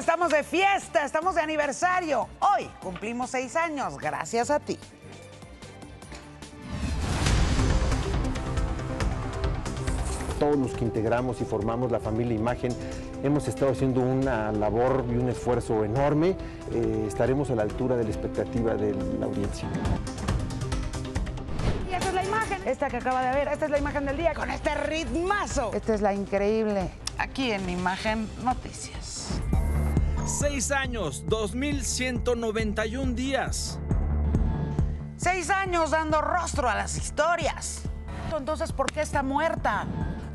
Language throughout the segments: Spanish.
estamos de fiesta, estamos de aniversario. Hoy cumplimos 6 años, gracias a ti. Todos los que integramos y formamos la familia Imagen hemos estado haciendo una labor y un esfuerzo enorme. Estaremos a la altura de la expectativa de la audiencia. Y esta es la imagen, esta que acaba de ver, esta es la imagen del día, con este ritmazo. Esta es la increíble. Aquí en Imagen Noticias. 6 años, 2191 días. 6 años dando rostro a las historias. Entonces, ¿por qué está muerta?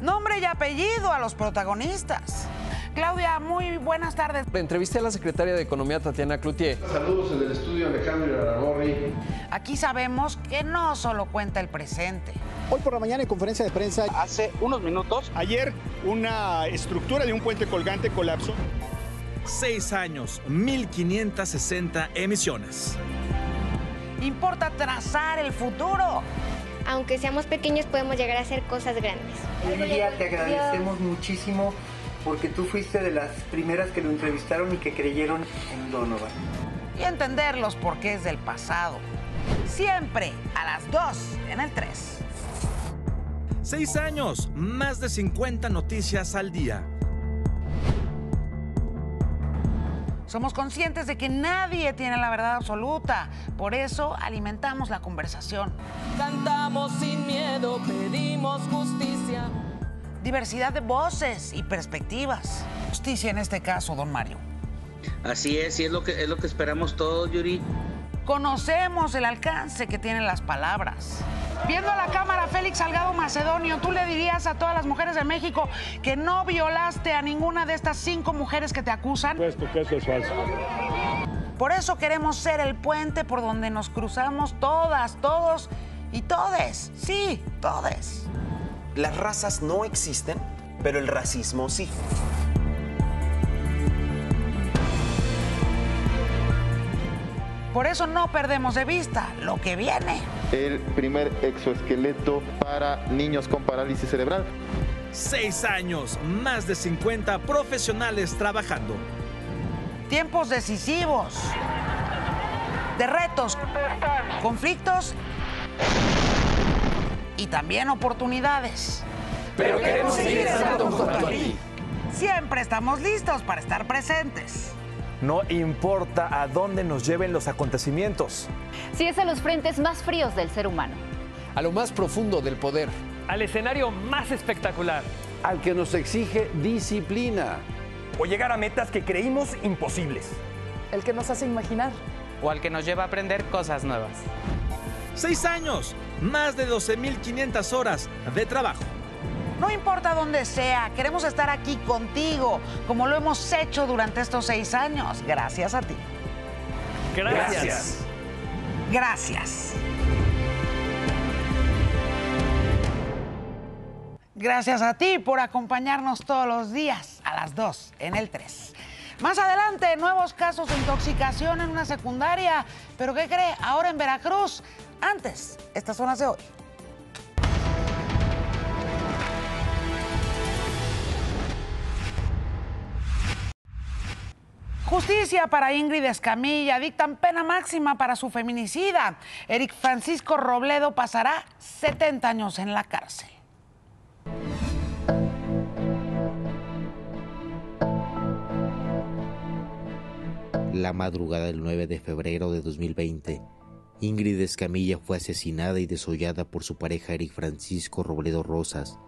Nombre y apellido a los protagonistas. Claudia, muy buenas tardes. Entrevisté a la secretaria de Economía, Tatiana Cloutier. Saludos en el estudio, Alejandro Laraborri. Aquí sabemos que no solo cuenta el presente. Hoy por la mañana en conferencia de prensa. Hace unos minutos. Ayer, una estructura de un puente colgante colapsó. 6 años, 1560 emisiones. Importa trazar el futuro. Aunque seamos pequeños, podemos llegar a hacer cosas grandes. Lilia, te agradecemos muchísimo porque tú fuiste de las primeras que lo entrevistaron y que creyeron en Donovan. Y entender los porqués del pasado. Siempre a las 2 en el 3. 6 años, más de 50 noticias al día. Somos conscientes de que nadie tiene la verdad absoluta. Por eso alimentamos la conversación. Cantamos sin miedo, pedimos justicia. Diversidad de voces y perspectivas. Justicia en este caso, don Mario. Así es, y es lo que esperamos todos, Yuri. Conocemos el alcance que tienen las palabras. Viendo a la cámara, Félix Salgado Macedonio, ¿tú le dirías a todas las mujeres de México que no violaste a ninguna de estas 5 mujeres que te acusan? Pues porque eso es falso. Por eso queremos ser el puente por donde nos cruzamos todas, todos y todes. Sí, todes. Las razas no existen, pero el racismo sí. Por eso no perdemos de vista lo que viene. El primer exoesqueleto para niños con parálisis cerebral. 6 años, más de 50 profesionales trabajando. Tiempos decisivos, de retos, conflictos y también oportunidades. Pero queremos seguir estando junto a ti. Siempre estamos listos para estar presentes. No importa a dónde nos lleven los acontecimientos. Si es a los frentes más fríos del ser humano. A lo más profundo del poder. Al escenario más espectacular. Al que nos exige disciplina. O llegar a metas que creímos imposibles. El que nos hace imaginar. O al que nos lleva a aprender cosas nuevas. 6 años, más de 12.500 horas de trabajo. No importa dónde sea, queremos estar aquí contigo, como lo hemos hecho durante estos 6 años. Gracias a ti. Gracias. Gracias. Gracias a ti por acompañarnos todos los días a las 2 en el 3. Más adelante, nuevos casos de intoxicación en una secundaria. ¿Pero qué cree? Ahora en Veracruz. Antes, estas zonas de hoy. Justicia para Ingrid Escamilla, dictan pena máxima para su feminicida. Eric Francisco Robledo pasará 70 años en la cárcel. La madrugada del 9 de febrero de 2020, Ingrid Escamilla fue asesinada y desollada por su pareja Eric Francisco Robledo Rosas,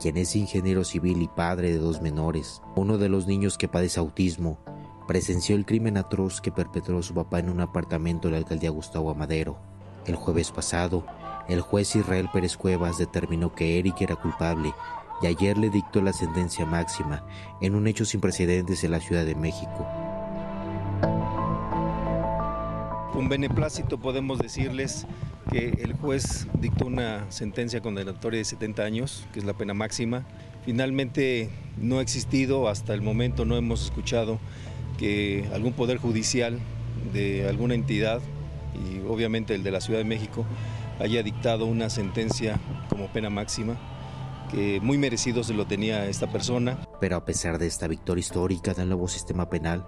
quien es ingeniero civil y padre de 2 menores. Uno de los niños que padece autismo presenció el crimen atroz que perpetró su papá en un apartamento de la alcaldía Gustavo Amadero. El jueves pasado, el juez Israel Pérez Cuevas determinó que Eric era culpable y ayer le dictó la sentencia máxima en un hecho sin precedentes en la Ciudad de México. Un beneplácito, podemos decirles que el juez dictó una sentencia condenatoria de 70 años, que es la pena máxima. Finalmente no ha existido, hasta el momento no hemos escuchado que algún poder judicial de alguna entidad, y obviamente el de la Ciudad de México, haya dictado una sentencia como pena máxima, que muy merecido se lo tenía esta persona. Pero a pesar de esta victoria histórica del nuevo sistema penal,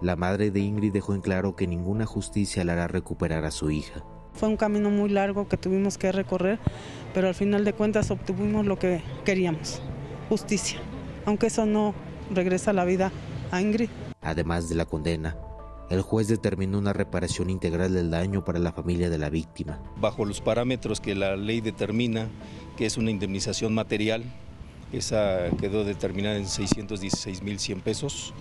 La madre de Ingrid dejó en claro que ninguna justicia le hará recuperar a su hija. Fue un camino muy largo que tuvimos que recorrer, pero al final de cuentas obtuvimos lo que queríamos, justicia, aunque eso no regresa a la vida a Ingrid. Además de la condena, el juez determinó una reparación integral del daño para la familia de la víctima. Bajo los parámetros que la ley determina, que es una indemnización material, esa quedó determinada en 616.100 pesos.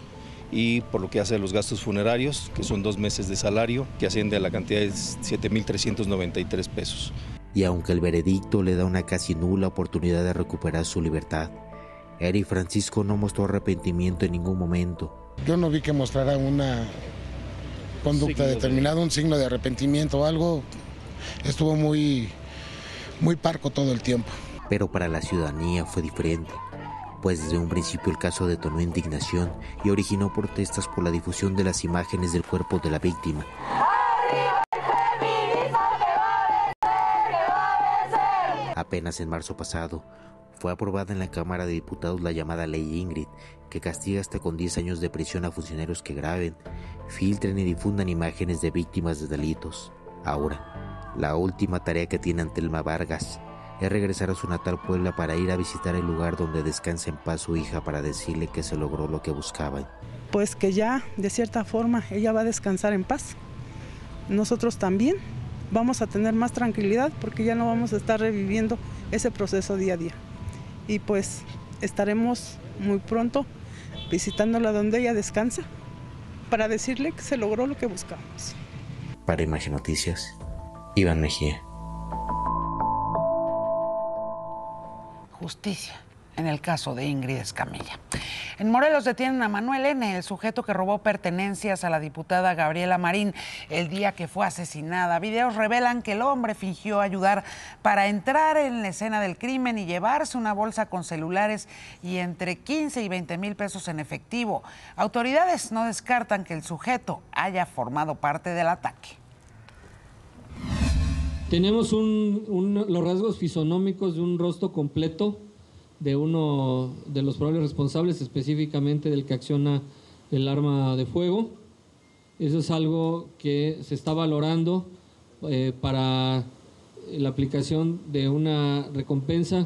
Y por lo que hace a los gastos funerarios, que son 2 meses de salario, que asciende a la cantidad de 7.393 pesos. Y aunque el veredicto le da una casi nula oportunidad de recuperar su libertad, Eric Francisco no mostró arrepentimiento en ningún momento. Yo no vi que mostrara una conducta determinada, un signo de arrepentimiento o algo. Estuvo muy parco todo el tiempo. Pero para la ciudadanía fue diferente, pues desde un principio el caso detonó indignación y originó protestas por la difusión de las imágenes del cuerpo de la víctima. Apenas en marzo pasado, fue aprobada en la Cámara de Diputados la llamada Ley Ingrid, que castiga hasta con 10 años de prisión a funcionarios que graben, filtren y difundan imágenes de víctimas de delitos. Ahora, la última tarea que tiene Antelma Vargas es regresar a su natal Puebla para ir a visitar el lugar donde descansa en paz su hija, para decirle que se logró lo que buscaban. Pues que ya, de cierta forma, ella va a descansar en paz. Nosotros también vamos a tener más tranquilidad porque ya no vamos a estar reviviendo ese proceso día a día. Y pues estaremos muy pronto visitándola donde ella descansa para decirle que se logró lo que buscamos. Para Imagen Noticias, Iván Mejía. Justicia en el caso de Ingrid Escamilla. En Morelos detienen a Manuel N., el sujeto que robó pertenencias a la diputada Gabriela Marín el día que fue asesinada. Videos revelan que el hombre fingió ayudar para entrar en la escena del crimen y llevarse una bolsa con celulares y entre 15 y 20 mil pesos en efectivo. Autoridades no descartan que el sujeto haya formado parte del ataque. Tenemos los rasgos fisonómicos de un rostro completo de uno de los probables responsables, específicamente del que acciona el arma de fuego. Eso es algo que se está valorando para la aplicación de una recompensa.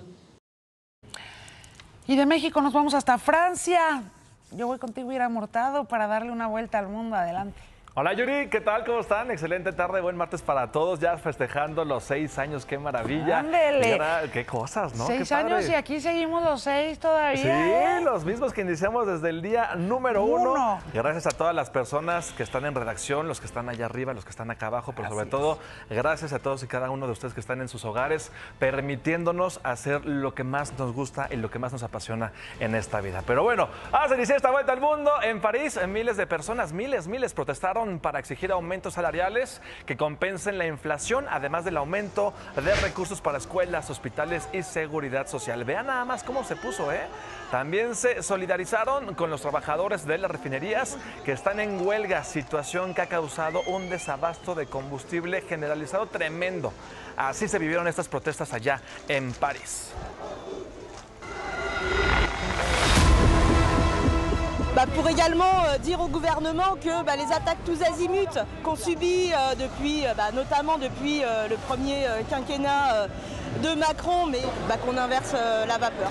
Y de México nos vamos hasta Francia. Yo voy contigo, Ira Mortado, para darle una vuelta al mundo. Adelante. Hola Yuri, ¿qué tal? ¿Cómo están? Excelente tarde, buen martes para todos, ya festejando los 6 años, qué maravilla. ¡Ándele! ¡Qué cosas!, ¿no? 6 años y aquí seguimos los 6 todavía. Sí, los mismos que iniciamos desde el día número 1. Gracias a todas las personas que están en redacción, los que están allá arriba, los que están acá abajo, pero sobre todo, gracias a todos y cada uno de ustedes que están en sus hogares, permitiéndonos hacer lo que más nos gusta y lo que más nos apasiona en esta vida. Pero bueno, vamos a iniciar esta vuelta al mundo. En París, miles de personas, miles protestaron para exigir aumentos salariales que compensen la inflación, además del aumento de recursos para escuelas, hospitales y seguridad social. Vean nada más cómo se puso, ¿eh? También se solidarizaron con los trabajadores de las refinerías que están en huelga, situación que ha causado un desabasto de combustible generalizado tremendo. Así se vivieron estas protestas allá en París. Pour également dire au gouvernement que les attaques tous azimuts qu'on subit depuis, notamment depuis le premier quinquennat de Macron, mais qu'on inverse la vapeur.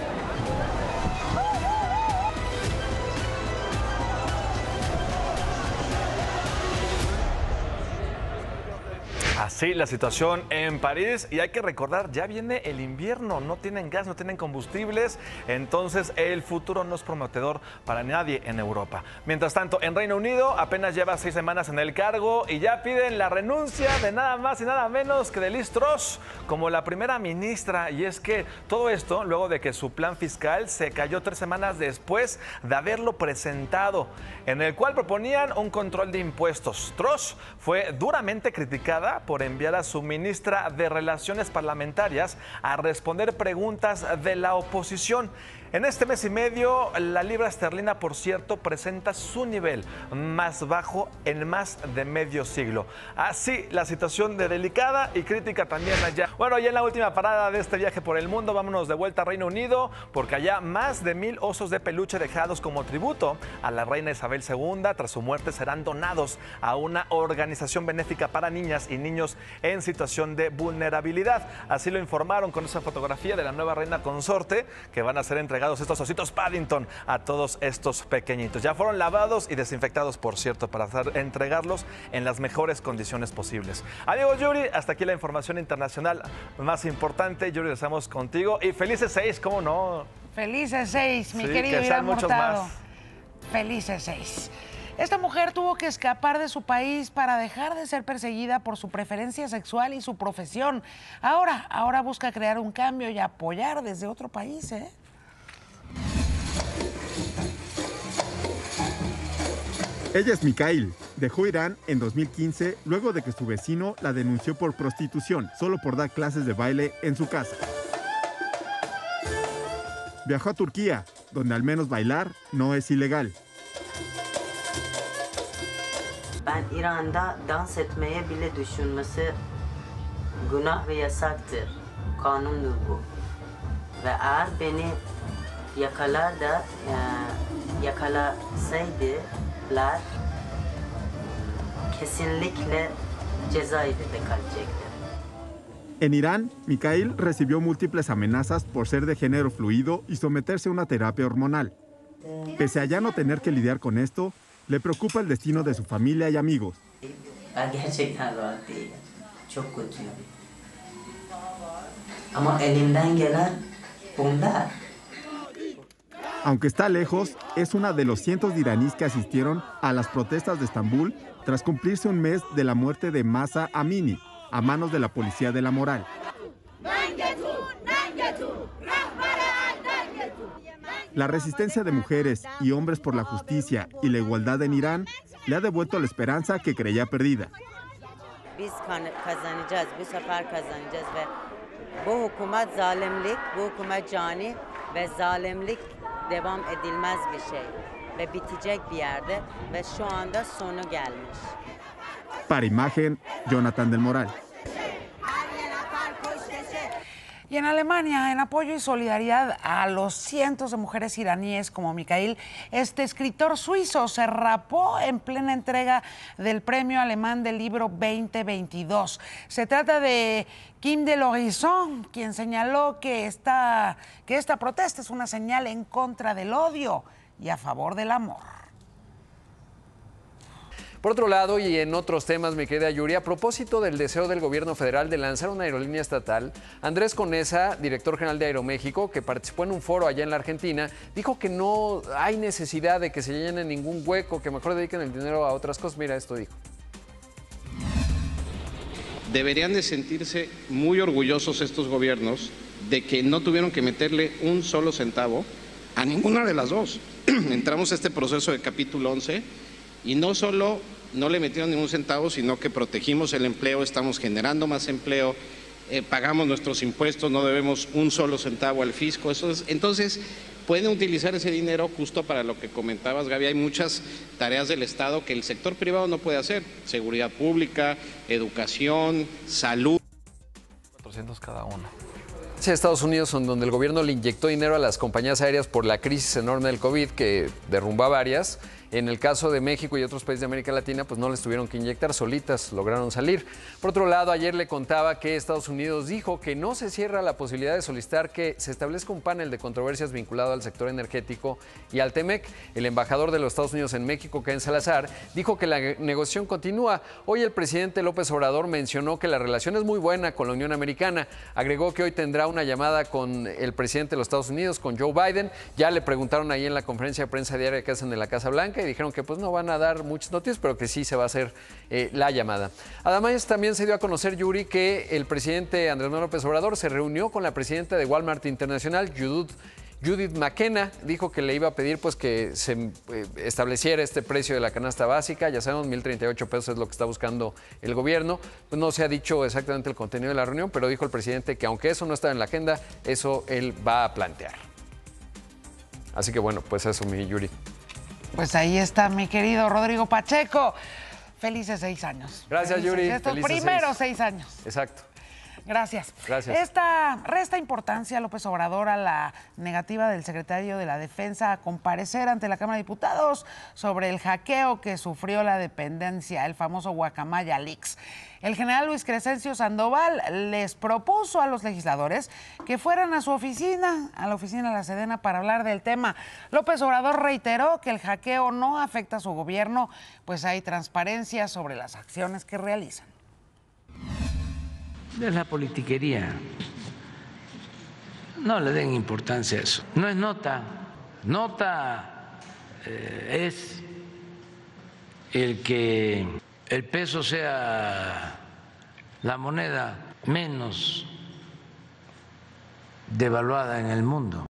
Así la situación en París, y hay que recordar, ya viene el invierno, no tienen gas, no tienen combustibles, entonces el futuro no es prometedor para nadie en Europa. Mientras tanto, en Reino Unido apenas lleva 6 semanas en el cargo y ya piden la renuncia de nada más y nada menos que de Liz Truss como la primera ministra, y es que todo esto luego de que su plan fiscal se cayó 3 semanas después de haberlo presentado, en el cual proponían un control de impuestos. Truss fue duramente criticada por enviar a su ministra de Relaciones Parlamentarias a responder preguntas de la oposición. En este mes y medio, la libra esterlina, por cierto, presenta su nivel más bajo en más de medio siglo. Así, la situación de delicada y crítica también allá. Bueno, y en la última parada de este viaje por el mundo, vámonos de vuelta a Reino Unido, porque allá más de 1000 osos de peluche dejados como tributo a la reina Isabel II tras su muerte serán donados a una organización benéfica para niñas y niños en situación de vulnerabilidad. Así lo informaron con esa fotografía de la nueva reina consorte, que van a ser entregados estos ositos Paddington a todos estos pequeñitos. Ya fueron lavados y desinfectados, por cierto, para entregarlos en las mejores condiciones posibles. Adiós, Yuri. Hasta aquí la información internacional más importante. Yuri, regresamos contigo. Y felices 6, ¿cómo no? Felices 6, mi querido Ira Mortado. Felices 6. Esta mujer tuvo que escapar de su país para dejar de ser perseguida por su preferencia sexual y su profesión. Ahora busca crear un cambio y apoyar desde otro país, ¿eh? Ella es Mikail. Dejó Irán en 2015 luego de que su vecino la denunció por prostitución, solo por dar clases de baile en su casa. Viajó a Turquía, donde al menos bailar no es ilegal. En Irán, Mikail recibió múltiples amenazas por ser de género fluido y someterse a una terapia hormonal. Pese a ya no tener que lidiar con esto, le preocupa el destino de su familia y amigos. Aunque está lejos, es una de los cientos de iraníes que asistieron a las protestas de Estambul tras cumplirse un mes de la muerte de Mahsa Amini a manos de la policía de La Moral. La resistencia de mujeres y hombres por la justicia y la igualdad en Irán le ha devuelto la esperanza que creía perdida. Para Imagen, Jonathan del Moral. Y en Alemania, en apoyo y solidaridad a los cientos de mujeres iraníes como Mikail, este escritor suizo se rapó en plena entrega del premio alemán del libro 2022. Se trata de Kim de Lorizon, quien señaló que esta protesta es una señal en contra del odio y a favor del amor. Por otro lado, y en otros temas, mi querida Yuri, a propósito del deseo del gobierno federal de lanzar una aerolínea estatal, Andrés Conesa, director general de Aeroméxico, que participó en un foro allá en la Argentina, dijo que no hay necesidad de que se llene ningún hueco, que mejor dediquen el dinero a otras cosas. Mira, esto dijo. Deberían de sentirse muy orgullosos estos gobiernos de que no tuvieron que meterle un solo centavo a ninguna de las dos. Entramos a este proceso de capítulo 11 y no solo no le metieron ningún centavo, sino que protegimos el empleo, estamos generando más empleo, pagamos nuestros impuestos, no debemos un solo centavo al fisco. Eso es, entonces, pueden utilizar ese dinero justo para lo que comentabas, Gaby. Hay muchas tareas del Estado que el sector privado no puede hacer. Seguridad pública, educación, salud. 400 cada uno. Estados Unidos, donde el gobierno le inyectó dinero a las compañías aéreas por la crisis enorme del COVID que derrumbó a varias. En el caso de México y otros países de América Latina, pues no les tuvieron que inyectar, solitas lograron salir. Por otro lado, ayer le contaba que Estados Unidos dijo que no se cierra la posibilidad de solicitar que se establezca un panel de controversias vinculado al sector energético y al TEMEC. El embajador de los Estados Unidos en México, Ken Salazar, dijo que la negociación continúa. Hoy el presidente López Obrador mencionó que la relación es muy buena con la Unión Americana. Agregó que hoy tendrá una llamada con el presidente de los Estados Unidos, con Joe Biden. Ya le preguntaron ahí en la conferencia de prensa diaria que hacen de la Casa Blanca y dijeron que pues no van a dar muchas noticias, pero que sí se va a hacer la llamada. Además, también se dio a conocer, Yuri, que el presidente Andrés Manuel López Obrador se reunió con la presidenta de Walmart Internacional, Judith McKenna. Dijo que le iba a pedir pues que se estableciera este precio de la canasta básica. Ya sabemos, 1,038 pesos es lo que está buscando el gobierno. Pues no se ha dicho exactamente el contenido de la reunión, pero dijo el presidente que aunque eso no estaba en la agenda, eso él va a plantear. Así que bueno, pues eso, mi Yuri. Pues ahí está mi querido Rodrigo Pacheco. Felices 6 años. Gracias, felices, Yuri. Estos primeros 6 años. Exacto. Gracias. Gracias. Esta resta importancia, López Obrador, a la negativa del secretario de la Defensa a comparecer ante la Cámara de Diputados sobre el hackeo que sufrió la dependencia, el famoso Guacamaya Leaks. El general Luis Crescencio Sandoval les propuso a los legisladores que fueran a su oficina, a la oficina de la Sedena, para hablar del tema. López Obrador reiteró que el hackeo no afecta a su gobierno, pues hay transparencia sobre las acciones que realizan. Es la politiquería. No le den importancia a eso. No es nota. Nota es el que el peso sea la moneda menos devaluada en el mundo.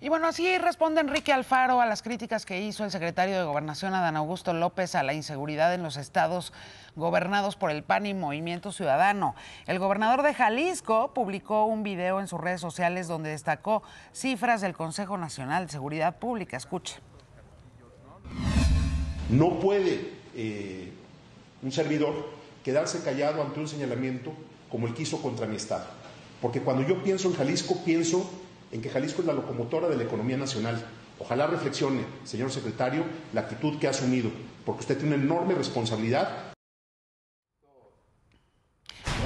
Y bueno, así responde Enrique Alfaro a las críticas que hizo el secretario de Gobernación, Adán Augusto López, a la inseguridad en los estados gobernados por el PAN y Movimiento Ciudadano. El gobernador de Jalisco publicó un video en sus redes sociales donde destacó cifras del Consejo Nacional de Seguridad Pública. Escuche. No puede un servidor quedarse callado ante un señalamiento como el que hizo contra mi estado. Porque cuando yo pienso en Jalisco, pienso en que Jalisco es la locomotora de la economía nacional. Ojalá reflexione, señor secretario, la actitud que ha asumido, porque usted tiene una enorme responsabilidad.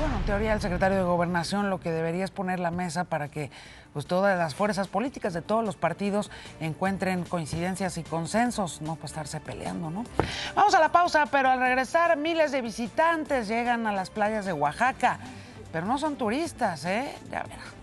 Bueno, en teoría el secretario de Gobernación lo que debería es poner la mesa para que pues, todas las fuerzas políticas de todos los partidos encuentren coincidencias y consensos, no para estarse peleando, ¿no? Vamos a la pausa, pero al regresar miles de visitantes llegan a las playas de Oaxaca, pero no son turistas, ¿eh? Ya verán.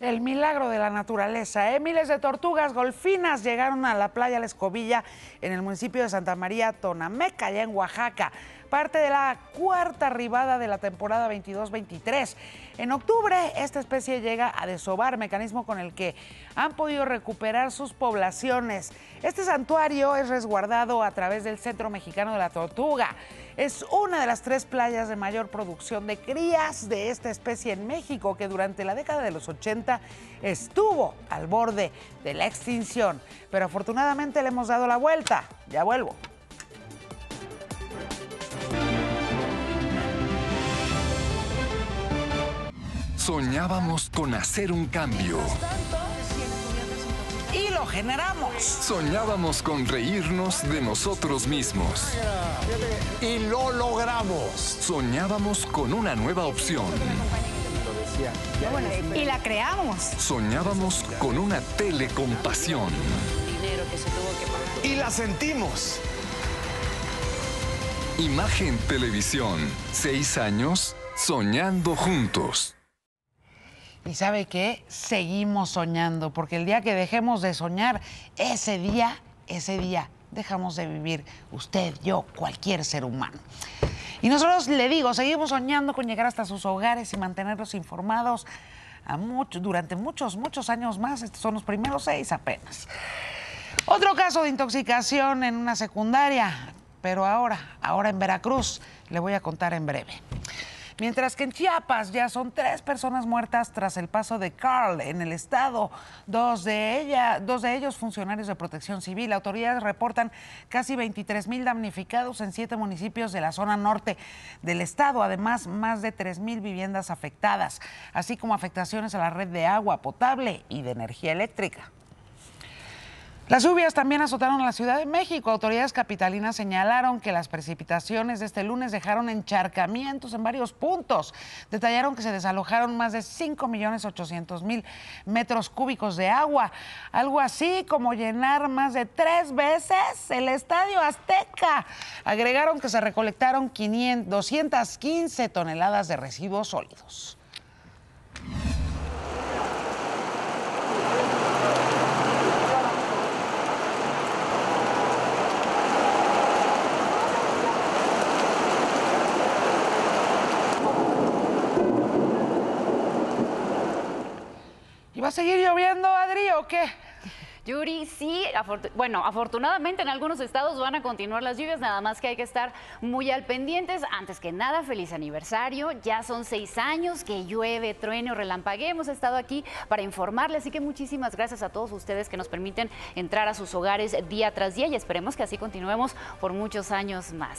El milagro de la naturaleza, ¿eh? Miles de tortugas golfinas llegaron a la playa La Escobilla en el municipio de Santa María Tonameca, allá en Oaxaca. Parte de la cuarta arribada de la temporada 22-23. En octubre, esta especie llega a desovar, mecanismo con el que han podido recuperar sus poblaciones. Este santuario es resguardado a través del Centro Mexicano de la Tortuga. Es una de las 3 playas de mayor producción de crías de esta especie en México, que durante la década de los 80 estuvo al borde de la extinción. Pero afortunadamente le hemos dado la vuelta. Ya vuelvo. Soñábamos con hacer un cambio. Y lo generamos. Soñábamos con reírnos de nosotros mismos. Y lo logramos. Soñábamos con una nueva opción. Y la creamos. Soñábamos con una tele con pasión. Y la sentimos. Imagen Televisión. 6 años soñando juntos. Y ¿sabe qué? Seguimos soñando, porque el día que dejemos de soñar, ese día, dejamos de vivir usted, yo, cualquier ser humano. Y nosotros, le digo, seguimos soñando con llegar hasta sus hogares y mantenerlos informados durante muchos años más. Estos son los primeros 6 apenas. Otro caso de intoxicación en una secundaria, pero ahora en Veracruz. Le voy a contar en breve. Mientras que en Chiapas ya son 3 personas muertas tras el paso de Carl en el estado, dos de ellos funcionarios de protección civil. Autoridades reportan casi 23,000 damnificados en 7 municipios de la zona norte del estado. Además, más de 3,000 viviendas afectadas, así como afectaciones a la red de agua potable y de energía eléctrica. Las lluvias también azotaron la Ciudad de México. Autoridades capitalinas señalaron que las precipitaciones de este lunes dejaron encharcamientos en varios puntos. Detallaron que se desalojaron más de 5.800.000 metros cúbicos de agua. Algo así como llenar más de 3 veces el Estadio Azteca. Agregaron que se recolectaron 215 toneladas de residuos sólidos. ¿Va a seguir lloviendo, Adri, o qué? Yuri, sí, afortunadamente en algunos estados van a continuar las lluvias, nada más que hay que estar muy al pendientes. Antes que nada, feliz aniversario, ya son 6 años que llueve, truene o relampaguee. Hemos estado aquí para informarle, así que muchísimas gracias a todos ustedes que nos permiten entrar a sus hogares día tras día y esperemos que así continuemos por muchos años más.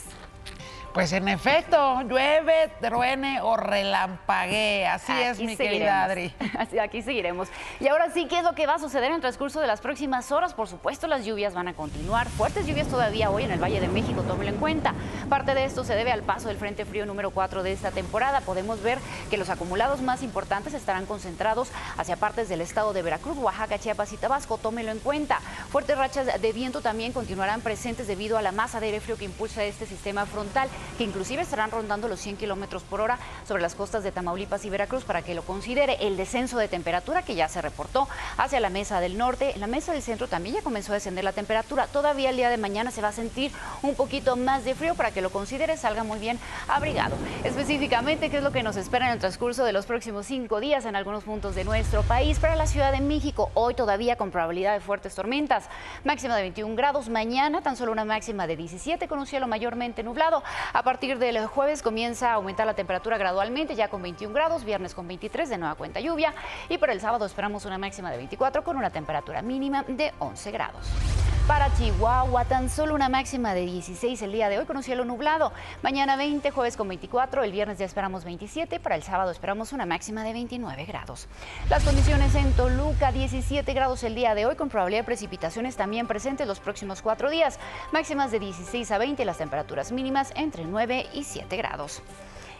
Pues en efecto, llueve, truene o relampaguee. Así es, mi querida Adri. Aquí seguiremos. Y ahora sí, ¿qué es lo que va a suceder en el transcurso de las próximas horas? Por supuesto, las lluvias van a continuar. Fuertes lluvias todavía hoy en el Valle de México, tómelo en cuenta. Parte de esto se debe al paso del Frente Frío número 4 de esta temporada. Podemos ver que los acumulados más importantes estarán concentrados hacia partes del estado de Veracruz, Oaxaca, Chiapas y Tabasco, tómelo en cuenta. Fuertes rachas de viento también continuarán presentes debido a la masa de aire frío que impulsa este sistema frontal, que inclusive estarán rondando los 100 kilómetros por hora sobre las costas de Tamaulipas y Veracruz, para que lo considere. El descenso de temperatura que ya se reportó hacia la mesa del norte, la mesa del centro también ya comenzó a descender la temperatura. Todavía el día de mañana se va a sentir un poquito más de frío, para que lo considere, salga muy bien abrigado. Específicamente, ¿qué es lo que nos espera en el transcurso de los próximos 5 días en algunos puntos de nuestro país? Para la Ciudad de México, hoy todavía con probabilidad de fuertes tormentas, máxima de 21 grados, mañana tan solo una máxima de 17 con un cielo mayormente nublado. A partir del jueves comienza a aumentar la temperatura gradualmente, ya con 21 grados, viernes con 23, de nueva cuenta lluvia, y para el sábado esperamos una máxima de 24 con una temperatura mínima de 11 grados. Para Chihuahua, tan solo una máxima de 16 el día de hoy con un cielo nublado, mañana 20, jueves con 24, el viernes ya esperamos 27, para el sábado esperamos una máxima de 29 grados. Las condiciones en Toluca, 17 grados el día de hoy con probabilidad de precipitaciones también presentes los próximos 4 días, máximas de 16 a 20, las temperaturas mínimas entre 9 y 7 grados.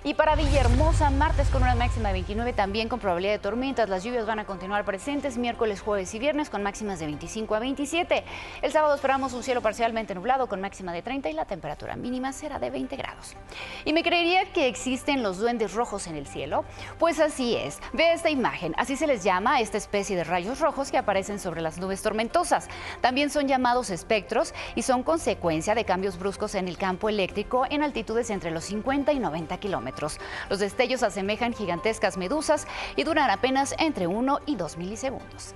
Y para Villahermosa, martes con una máxima de 29, también con probabilidad de tormentas. Las lluvias van a continuar presentes miércoles, jueves y viernes con máximas de 25 a 27. El sábado esperamos un cielo parcialmente nublado con máxima de 30 y la temperatura mínima será de 20 grados. ¿Y me creería que existen los duendes rojos en el cielo? Pues así es. Ve esta imagen. Así se les llama a esta especie de rayos rojos que aparecen sobre las nubes tormentosas. También son llamados espectros y son consecuencia de cambios bruscos en el campo eléctrico en altitudes entre los 50 y 90 kilómetros. Los destellos asemejan gigantescas medusas y duran apenas entre 1 y 2 milisegundos.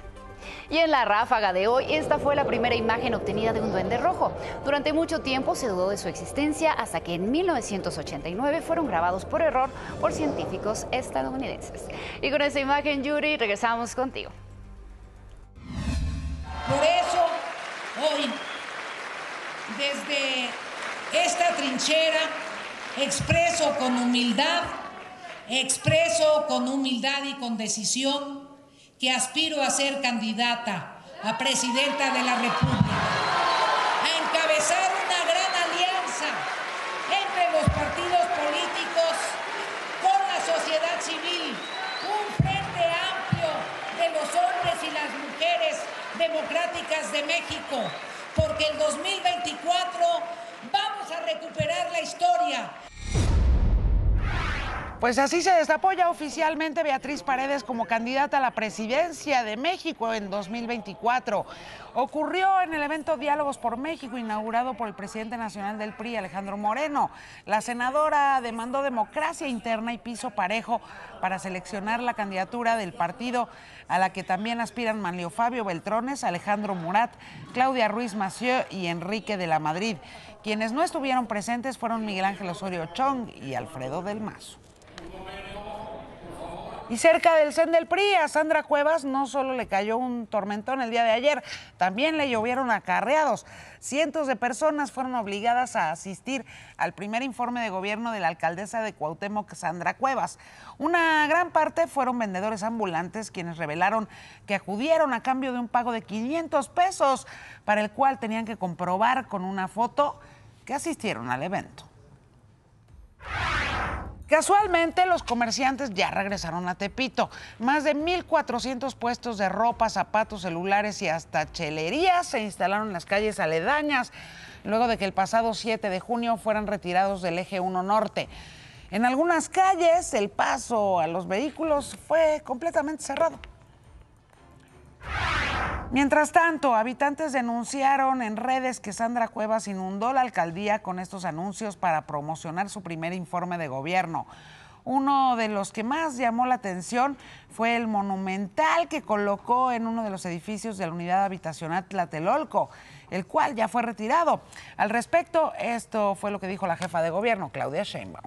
Y en la ráfaga de hoy, esta fue la primera imagen obtenida de un duende rojo. Durante mucho tiempo se dudó de su existencia hasta que en 1989 fueron grabados por error por científicos estadounidenses. Y con esta imagen, Yuri, regresamos contigo. Por eso, hoy, desde esta trinchera, expreso con humildad y con decisión que aspiro a ser candidata a presidenta de la República, a encabezar una gran alianza entre los partidos políticos, con la sociedad civil, un frente amplio de los hombres y las mujeres democráticas de México, porque en 2024 vamos a recuperar la historia. Pues así se destapó ya oficialmente Beatriz Paredes como candidata a la presidencia de México en 2024. Ocurrió en el evento Diálogos por México, inaugurado por el presidente nacional del PRI, Alejandro Moreno. La senadora demandó democracia interna y piso parejo para seleccionar la candidatura del partido, a la que también aspiran Manlio Fabio Beltrones, Alejandro Murat, Claudia Ruiz Massieu y Enrique de la Madrid. Quienes no estuvieron presentes fueron Miguel Ángel Osorio Chong y Alfredo del Mazo. Y cerca del CEN del PRI, a Sandra Cuevas no solo le cayó un tormentón el día de ayer, también le llovieron acarreados. Cientos de personas fueron obligadas a asistir al primer informe de gobierno de la alcaldesa de Cuauhtémoc, Sandra Cuevas. Una gran parte fueron vendedores ambulantes quienes revelaron que acudieron a cambio de un pago de 500 pesos, para el cual tenían que comprobar con una foto que asistieron al evento. Casualmente, los comerciantes ya regresaron a Tepito. Más de 1,400 puestos de ropa, zapatos, celulares y hasta chelerías se instalaron en las calles aledañas, luego de que el pasado 7 de junio fueran retirados del eje 1 Norte. En algunas calles, el paso a los vehículos fue completamente cerrado. Mientras tanto, habitantes denunciaron en redes que Sandra Cuevas inundó la alcaldía con estos anuncios para promocionar su primer informe de gobierno. Uno de los que más llamó la atención fue el monumental que colocó en uno de los edificios de la unidad habitacional Tlatelolco, el cual ya fue retirado. Al respecto, esto fue lo que dijo la jefa de gobierno, Claudia Sheinbaum.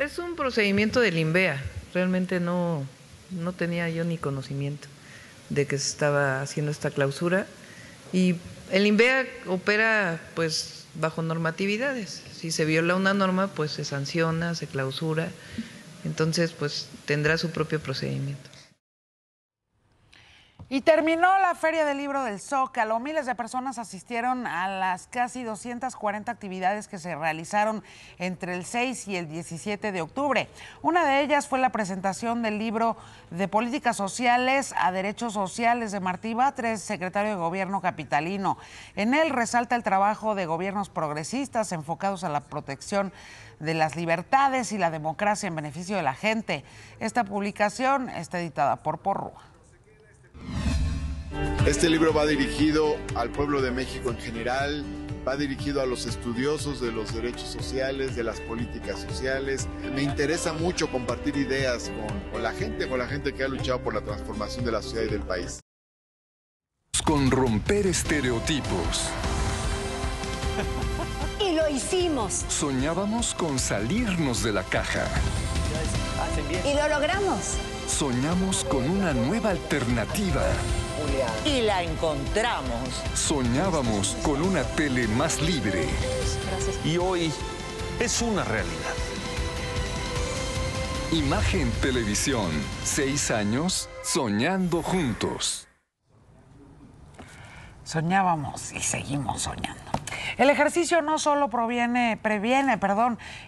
Es un procedimiento del INVEA, realmente no tenía yo ni conocimiento de que se estaba haciendo esta clausura, y el INVEA opera pues bajo normatividades. Si se viola una norma, pues se sanciona, se clausura, entonces pues tendrá su propio procedimiento. Y terminó la Feria del Libro del Zócalo. Miles de personas asistieron a las casi 240 actividades que se realizaron entre el 6 y el 17 de octubre. Una de ellas fue la presentación del libro De Políticas Sociales a Derechos Sociales de Martí Batres, secretario de Gobierno capitalino. En él resalta el trabajo de gobiernos progresistas enfocados a la protección de las libertades y la democracia en beneficio de la gente. Esta publicación está editada por Porrúa. Este libro va dirigido al pueblo de México en general, va dirigido a los estudiosos de los derechos sociales, de las políticas sociales. Me interesa mucho compartir ideas con la gente que ha luchado por la transformación de la sociedad y del país. Con romper estereotipos. Y lo hicimos. Soñábamos con salirnos de la caja. Y lo logramos. Soñamos con una nueva alternativa. Y la encontramos. Soñábamos con una tele más libre. Y hoy es una realidad. Imagen Televisión. 6 años soñando juntos. Soñábamos y seguimos soñando. El ejercicio no solo previene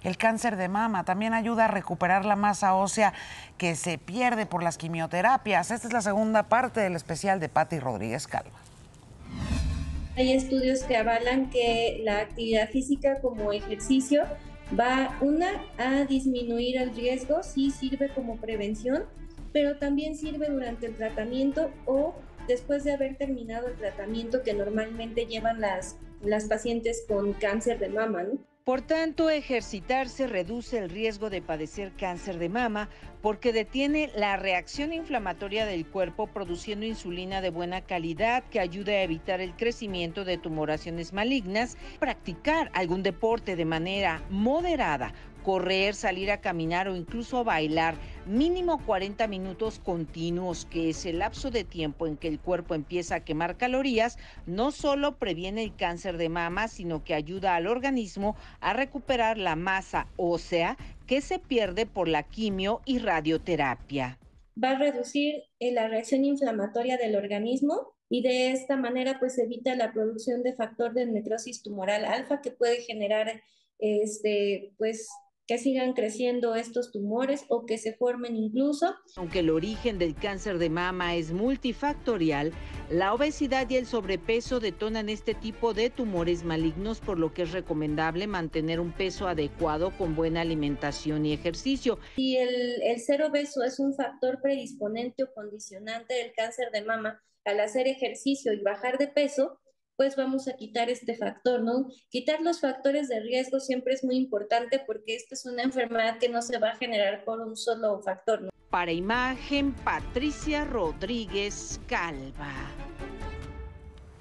el cáncer de mama, también ayuda a recuperar la masa ósea que se pierde por las quimioterapias. Esta es la segunda parte del especial de Patty Rodríguez Calva. Hay estudios que avalan que la actividad física como ejercicio va, a disminuir el riesgo, sí sirve como prevención, pero también sirve durante el tratamiento o después de haber terminado el tratamiento que normalmente llevan las pacientes con cáncer de mama, ¿no? Por tanto, ejercitarse reduce el riesgo de padecer cáncer de mama porque detiene la reacción inflamatoria del cuerpo produciendo insulina de buena calidad que ayuda a evitar el crecimiento de tumoraciones malignas. Practicar algún deporte de manera moderada, correr, salir a caminar o incluso bailar, mínimo 40 minutos continuos, que es el lapso de tiempo en que el cuerpo empieza a quemar calorías, no solo previene el cáncer de mama, sino que ayuda al organismo a recuperar la masa ósea que se pierde por la quimio y radioterapia. Va a reducir la reacción inflamatoria del organismo y de esta manera pues evita la producción de factor de necrosis tumoral alfa que puede generar que sigan creciendo estos tumores o que se formen incluso. Aunque el origen del cáncer de mama es multifactorial, la obesidad y el sobrepeso detonan este tipo de tumores malignos, por lo que es recomendable mantener un peso adecuado con buena alimentación y ejercicio. Si el ser obeso es un factor predisponente o condicionante del cáncer de mama, al hacer ejercicio y bajar de peso, pues vamos a quitar este factor, ¿no? Quitar los factores de riesgo siempre es muy importante porque esta es una enfermedad que no se va a generar por un solo factor, ¿no? Para Imagen, Patricia Rodríguez Calva.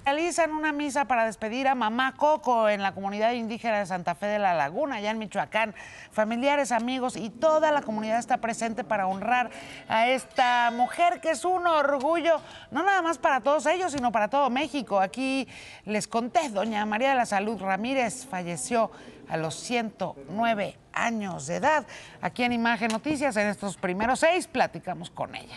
Realizan una misa para despedir a Mamá Coco en la comunidad indígena de Santa Fe de la Laguna, allá en Michoacán. Familiares, amigos y toda la comunidad está presente para honrar a esta mujer que es un orgullo, no nada más para todos ellos, sino para todo México. Aquí les conté, doña María de la Salud Ramírez falleció a los 109 años de edad. Aquí en Imagen Noticias, en estos primeros 6, platicamos con ella.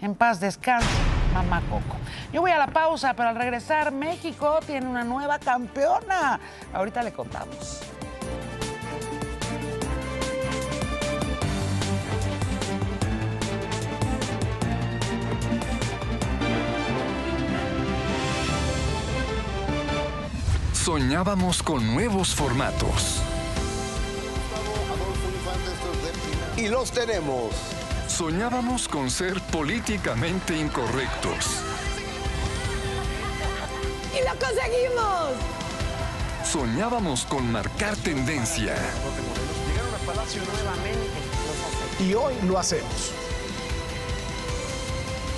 En paz descanse, Mamá Coco. Yo voy a la pausa, pero al regresar, México tiene una nueva campeona. Ahorita le contamos. Soñábamos con nuevos formatos. Y los tenemos. Soñábamos con ser políticamente incorrectos. ¡Y lo conseguimos! Soñábamos con marcar tendencia. Llegaron al Palacio nuevamente. Y hoy lo hacemos.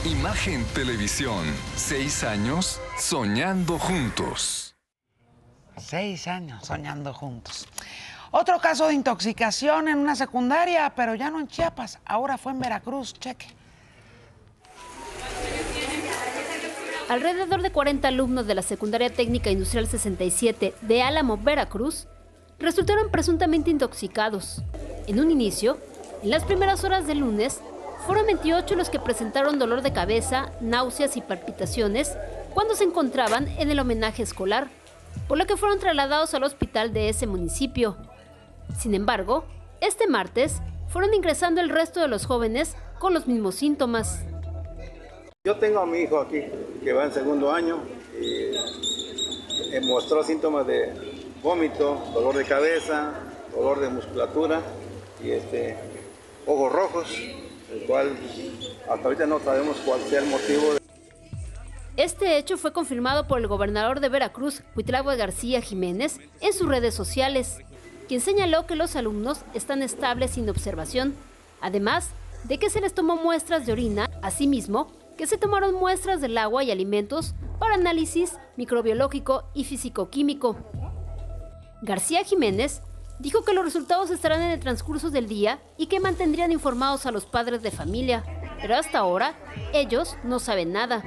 Imagen Televisión. 6 años soñando juntos. 6 años soñando juntos. Otro caso de intoxicación en una secundaria, pero ya no en Chiapas, ahora fue en Veracruz. Cheque. Alrededor de 40 alumnos de la Secundaria Técnica Industrial 67 de Álamo, Veracruz, resultaron presuntamente intoxicados. En un inicio, en las primeras horas del lunes, fueron 28 los que presentaron dolor de cabeza, náuseas y palpitaciones cuando se encontraban en el homenaje escolar, por lo que fueron trasladados al hospital de ese municipio. Sin embargo, este martes fueron ingresando el resto de los jóvenes con los mismos síntomas. Yo tengo a mi hijo aquí, que va en segundo año, y mostró síntomas de vómito, dolor de cabeza, dolor de musculatura y ojos rojos, el cual hasta ahorita no sabemos cuál sea el motivo. Este hecho fue confirmado por el gobernador de Veracruz, Cuitlahua García Jiménez, en sus redes sociales, quien señaló que los alumnos están estables sin observación, además de que se les tomó muestras de orina, asimismo que se tomaron muestras del agua y alimentos para análisis microbiológico y físico-químico. García Jiménez dijo que los resultados estarán en el transcurso del día y que mantendrían informados a los padres de familia, pero hasta ahora ellos no saben nada.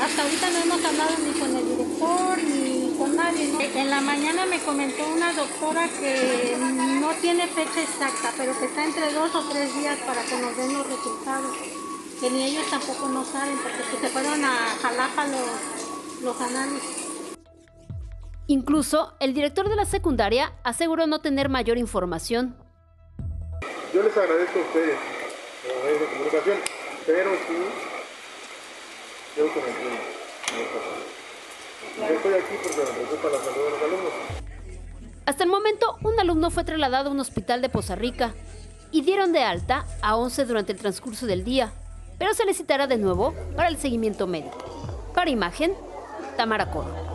Hasta ahorita no hemos hablado ni con el director ni con nadie, ¿no? En la mañana me comentó una doctora que no tiene fecha exacta, pero que está entre 2 o 3 días para que nos den los resultados, que ni ellos tampoco no saben, porque se fueron a Jalapa los análisis. Incluso el director de la secundaria aseguró no tener mayor información. Yo les agradezco a ustedes los medios de comunicación, pero sí... Hasta el momento, un alumno fue trasladado a un hospital de Poza Rica y dieron de alta a 11 durante el transcurso del día, pero se le citará de nuevo para el seguimiento médico. Para Imagen, Tamara Corro.